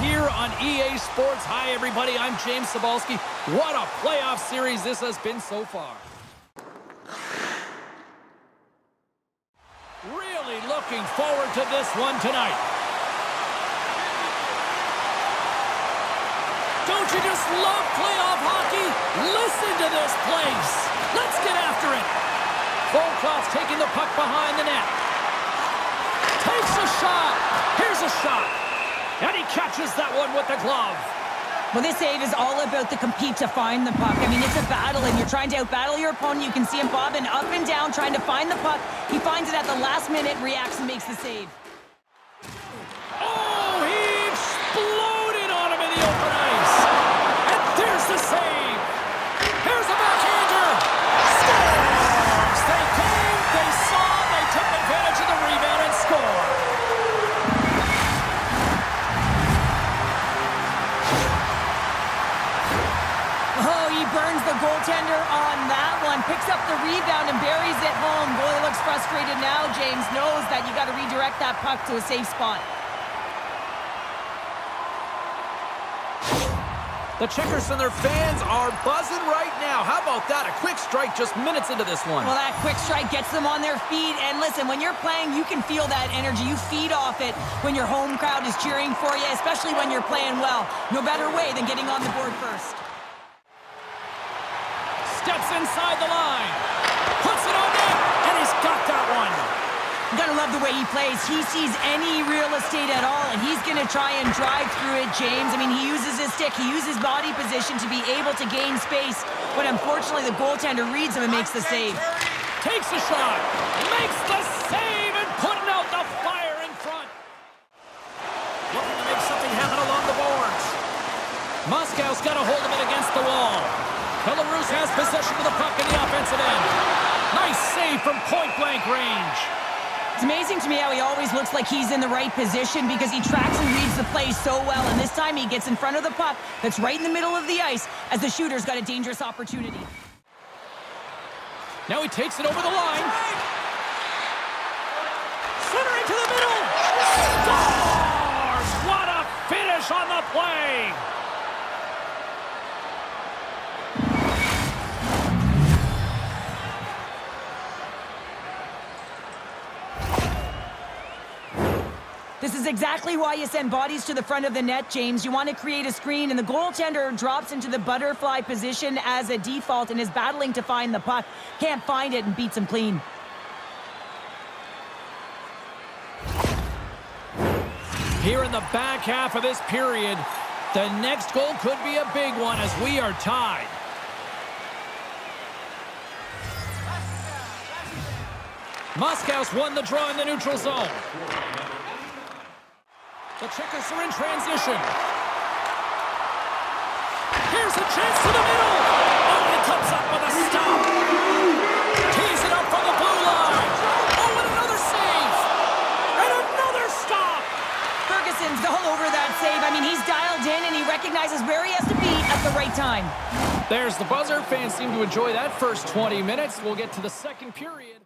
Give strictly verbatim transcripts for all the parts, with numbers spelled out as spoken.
here on E A Sports. Hi, everybody. I'm James Sabalski. What a playoff series this has been so far. Really looking forward to this one tonight. Don't you just love playoff hockey? Listen to this place. Let's get after it. Volkov's taking the puck behind the net. Takes a shot. Here's a shot. And he catches that one with the glove. Well, this save is all about the compete to find the puck. I mean, it's a battle, and you're trying to out-battle your opponent. You can see him bobbing up and down, trying to find the puck. He finds it at the last minute, reacts, and makes the save. Oh, he exploded on him in the open ice. And there's the save. Here's a backhander. Scores! They came, they saw, they took advantage of the rebound and scored. Burns the goaltender on that one, picks up the rebound and buries it home. Goalie looks frustrated now. James knows that you got to redirect that puck to a safe spot. The Checkers and their fans are buzzing right now. How about that? A quick strike just minutes into this one. Well, that quick strike gets them on their feet. And listen, when you're playing, you can feel that energy. You feed off it when your home crowd is cheering for you, especially when you're playing well. No better way than getting on the board first. Steps inside the line, puts it on net, and he's got that one. You gotta love the way he plays. He sees any real estate at all, and he's gonna try and drive through it, James. I mean, he uses his stick, he uses body position to be able to gain space, but unfortunately the goaltender reads him and makes the save. Takes a shot, makes the save, and putting out the fire in front. Looking to make something happen along the boards. Moscow's gotta hold him in against the wall. Belarus has possession of the puck in the offensive end. Nice save from point-blank range. It's amazing to me how he always looks like he's in the right position because he tracks and reads the play so well, and this time he gets in front of the puck that's right in the middle of the ice as the shooter's got a dangerous opportunity. Now he takes it over the line. Center into the middle. Scores! What a finish on the play! This is exactly why you send bodies to the front of the net, James. You want to create a screen, and the goaltender drops into the butterfly position as a default and is battling to find the puck. Can't find it and beats him clean. Here in the back half of this period, the next goal could be a big one as we are tied. Moscow's won the draw in the neutral zone. The Checkers are in transition. Here's a chance to the middle. Oh, it comes up with a stop. Tees it up from the blue line. Oh, and another save. And another stop. Ferguson's all over that save. I mean, he's dialed in, and he recognizes where he has to be at the right time. There's the buzzer. Fans seem to enjoy that first twenty minutes. We'll get to the second period.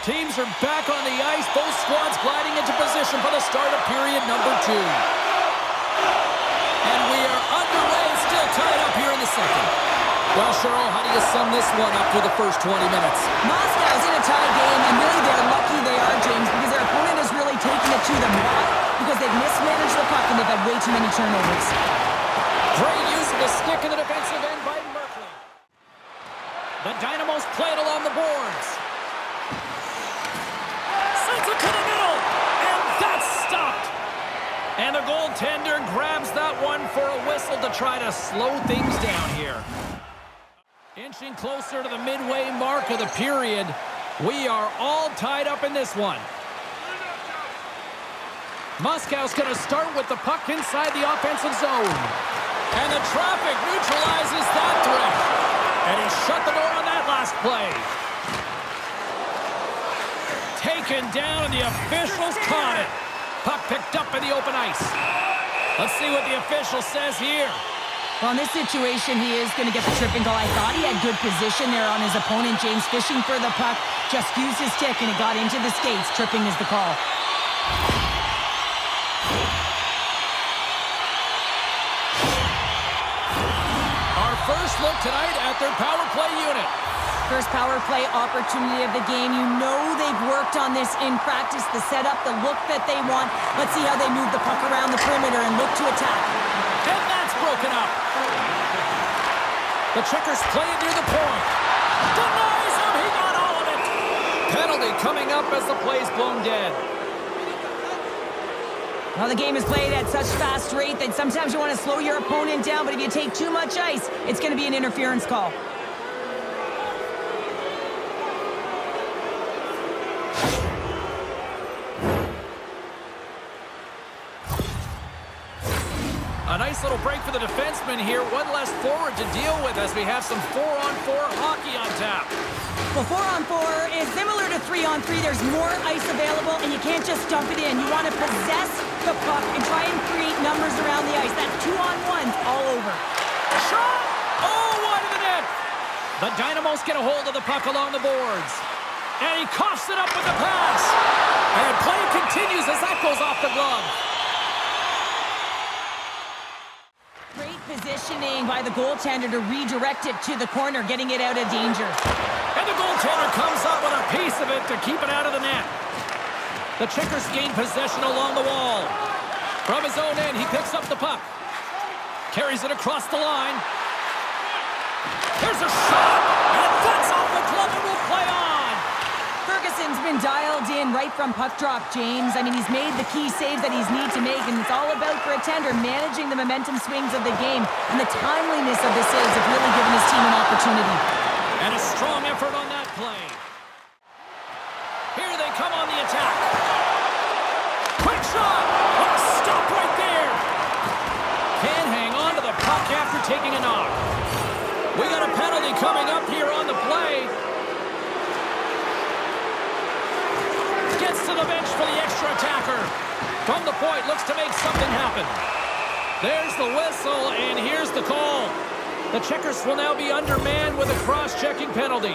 Teams are back on the ice, both squads gliding into position for the start of period number two. And we are underway, still tied up here in the second. Well, Cheryl, how do you sum this one up for the first twenty minutes? Moscow's in a tie game, and really they're lucky they are, James, because their opponent has really taken it to them. Why? Because they've mismanaged the puck and they've had way too many turnovers. Great use of the stick in the defensive end by Merkley. The Dinamos play it along the boards. To the middle, and that's stopped. And the goaltender grabs that one for a whistle to try to slow things down here. Inching closer to the midway mark of the period. We are all tied up in this one. Moscow's going to start with the puck inside the offensive zone. And the traffic neutralizes that threat. And he shut the door on that last play. Taken down, and the officials caught it. Puck picked up in the open ice. Let's see what the official says here. Well, in this situation, he is going to get the tripping call. I thought he had good position there on his opponent. James fishing for the puck, just used his kick, and it got into the skates. Tripping is the call. Our first look tonight at their power play unit. First power play opportunity of the game. You know they've worked on this in practice, the setup, the look that they want. Let's see how they move the puck around the perimeter and look to attack. And that's broken up. The Checkers play near the point. Denies him! He got all of it! Penalty coming up as the play's blown dead. Well, the game is played at such fast rate that sometimes you want to slow your opponent down, but if you take too much ice, it's going to be an interference call. A nice little break for the defenseman here. One less forward to deal with as we have some four on four hockey on tap. Well, four on four is similar to three on three. There's more ice available, and you can't just dump it in. You want to possess the puck and try and create numbers around the ice. That's two on ones all over. Shot! Oh, wide of the net! The Dinamos get a hold of the puck along the boards. And he coughs it up with the pass. And play continues as that goes off the glove. Positioning by the goaltender to redirect it to the corner, getting it out of danger. And the goaltender comes up with a piece of it to keep it out of the net. The Checkers gain possession along the wall. From his own end, he picks up the puck. Carries it across the line. Here's a shot! And it flips off the glove and will play on! Ferguson's been dialed in right from puck drop, James. I mean, he's made the key saves that he's need to make, and it's all about Tender managing the momentum swings of the game, and the timeliness of the saves have really given his team an opportunity. And a strong effort on that play. Here they come on the attack. Quick shot! What a stop right there! Can't hang on to the puck after taking a knock. We got a penalty coming up here on the play. Gets to the bench for the extra attacker. From the point, looks to make something happen. There's the whistle, and here's the call. The Checkers will now be undermanned with a cross-checking penalty.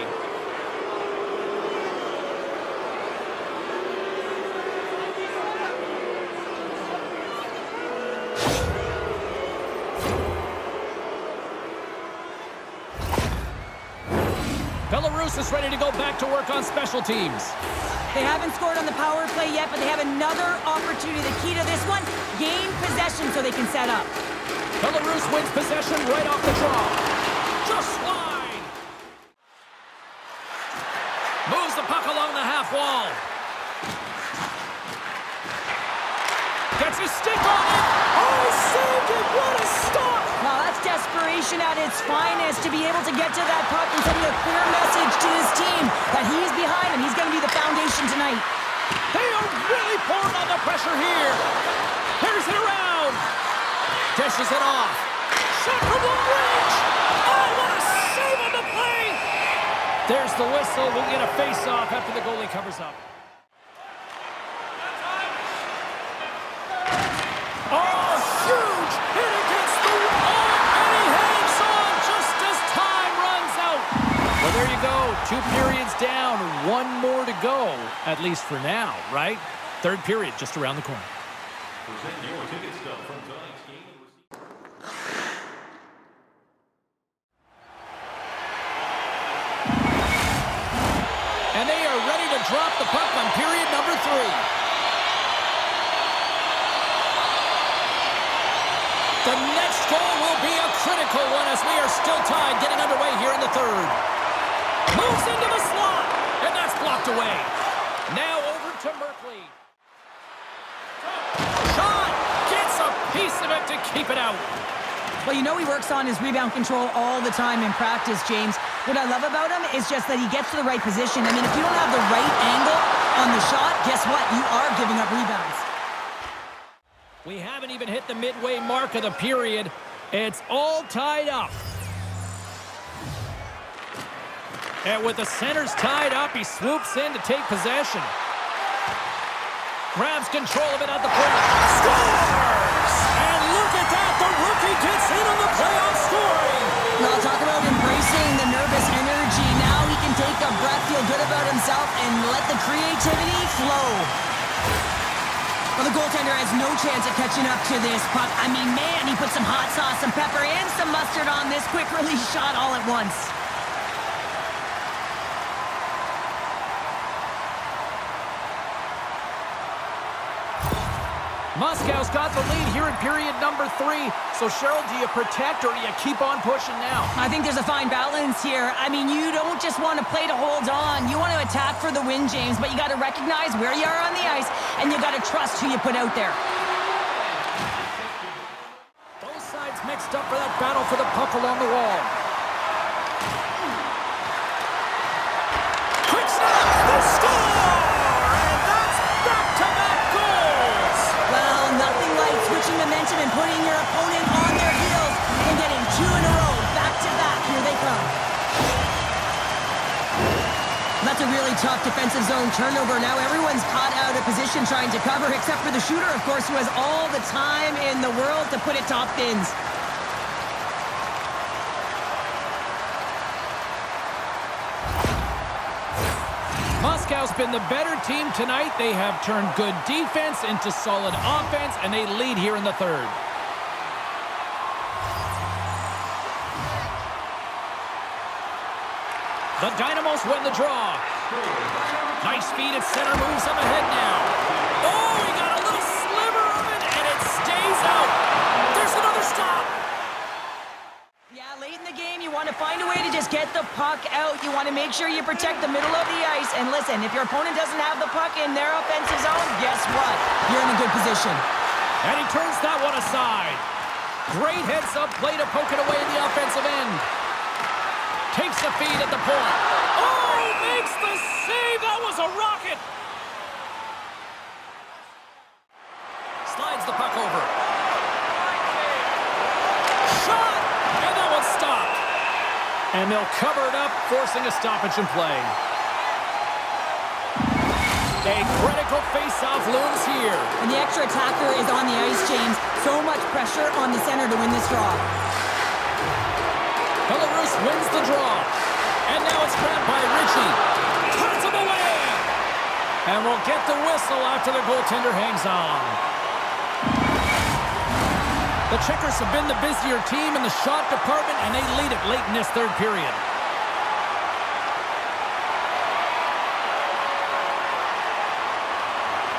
Belarus is ready to go back to work on special teams. They haven't scored on the power play yet, but they have another opportunity. The key to this one, gain possession so they can set up. Belarus wins possession right off the draw. Just wide. Moves the puck along the half wall. Gets his stick on it. Oh, he saved it. What a stop. Wow, that's desperation at its finest to be able to get to that puck and send a clear message to his team that he's behind him. He's going to be the tonight. They are really pouring on the pressure here. Here's it around. Dishes it off. Shot from long range. Oh, what a save on the play. There's the whistle. We'll get a face-off after the goalie covers up. Oh, huge hit against the wall. And he hangs on just as time runs out. Well, there you go. Two periods down, one more to go, at least for now, right? Third period just around the corner. Present your ticket stub from tonight's game. And they are ready to drop the puck on period number three. The next goal will be a critical one as we are still tied, getting underway here in the third. Moves into the slot, and that's blocked away. Now over to Merkley. Shot gets a piece of it to keep it out. Well, you know he works on his rebound control all the time in practice, James. What I love about him is just that he gets to the right position. I mean, if you don't have the right angle on the shot, guess what? You are giving up rebounds. We haven't even hit the midway mark of the period. It's all tied up. And with the centers tied up, he swoops in to take possession. Grabs control of it at the point. Scores! And look at that! The rookie gets in on the playoff Activity, flow. Well, the goaltender has no chance of catching up to this puck. I mean, man, he put some hot sauce, some pepper, and some mustard on this quick release shot all at once. Moscow's got the lead here in period number three. So, Cheryl, do you protect or do you keep on pushing now? I think there's a fine balance here. I mean, you don't just want to play to hold on. You want to attack for the win, James, but you got to recognize where you are on the ice, and you got to trust who you put out there. Both sides mixed up for that battle for the puck along the wall. Quick snap! The score! Momentum and putting your opponent on their heels and getting two in a row back to back. Here they come. That's a really tough defensive zone turnover. Now everyone's caught out of position trying to cover, except for the shooter, of course, who has all the time in the world to put it top bins. Moscow's been the better team tonight. They have turned good defense into solid offense, and they lead here in the third. The Dinamos win the draw. Nice speed at center, moves up ahead now. Oh, he got a little sliver of it, and it stays out. There's another stop. To find a way to just get the puck out. You want to make sure you protect the middle of the ice. And listen, if your opponent doesn't have the puck in their offensive zone, guess what? You're in a good position. And he turns that one aside. Great heads-up play to poke it away in the offensive end. Takes the feed at the point. Oh, makes the save! That was a rocket! Slides the puck over. Shot! And that one stopped. And they'll cover it up, forcing a stoppage in play. A critical face-off looms here. And the extra attacker is on the ice, James. So much pressure on the center to win this draw. Belarus wins the draw. And now it's grabbed by Richie. Cuts him away! And we'll get the whistle after the goaltender hangs on. The Checkers have been the busier team in the shot department, and they lead it late in this third period.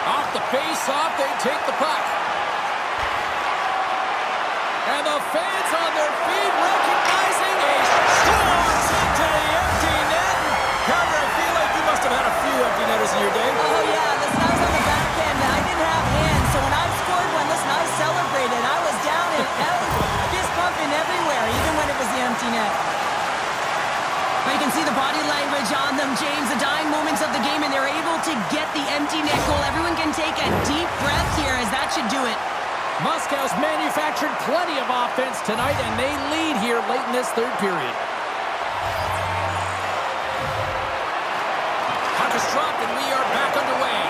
Off the face-off, they take the puck. And the fans on their feet recognizing a scores into the empty net. Carter, I feel like you must have had a few empty netters in your day. Oh, yeah, the sounds on the back end. I didn't have hands, so when I scored one, listen, I celebrated. I was down and out, fist pumping everywhere, even when it was the empty net. But you can see the body language on them, James, the dying moments of the game, and they're able to get the empty net goal. Everyone can take a deep breath here, as that should do it. Moscow's manufactured plenty of offense tonight, and they lead here late in this third period. Puck is dropped, and we are back underway.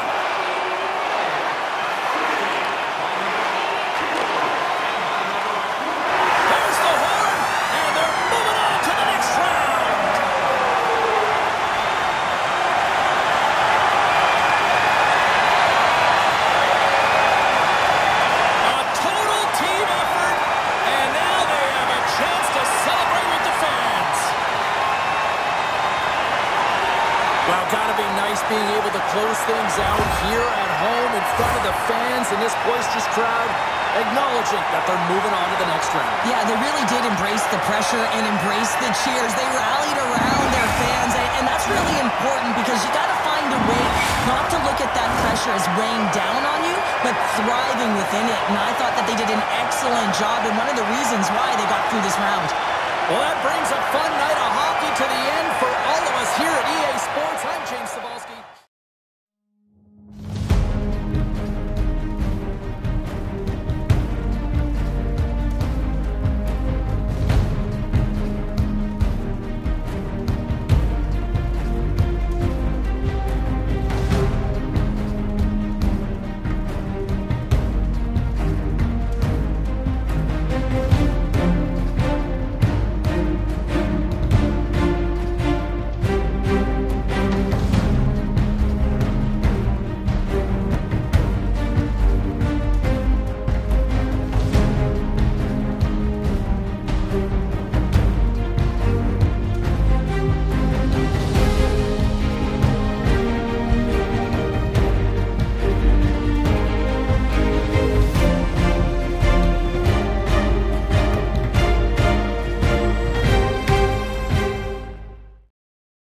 Being able to close things out here at home in front of the fans and this boisterous crowd, acknowledging that they're moving on to the next round. Yeah, they really did embrace the pressure and embrace the cheers. They rallied around their fans, and that's really important because you got to find a way not to look at that pressure as weighing down on you, but thriving within it. And I thought that they did an excellent job, and one of the reasons why they got through this round. Well, that brings a fun night of hockey to the end for all of us here at E A Sports. I'm James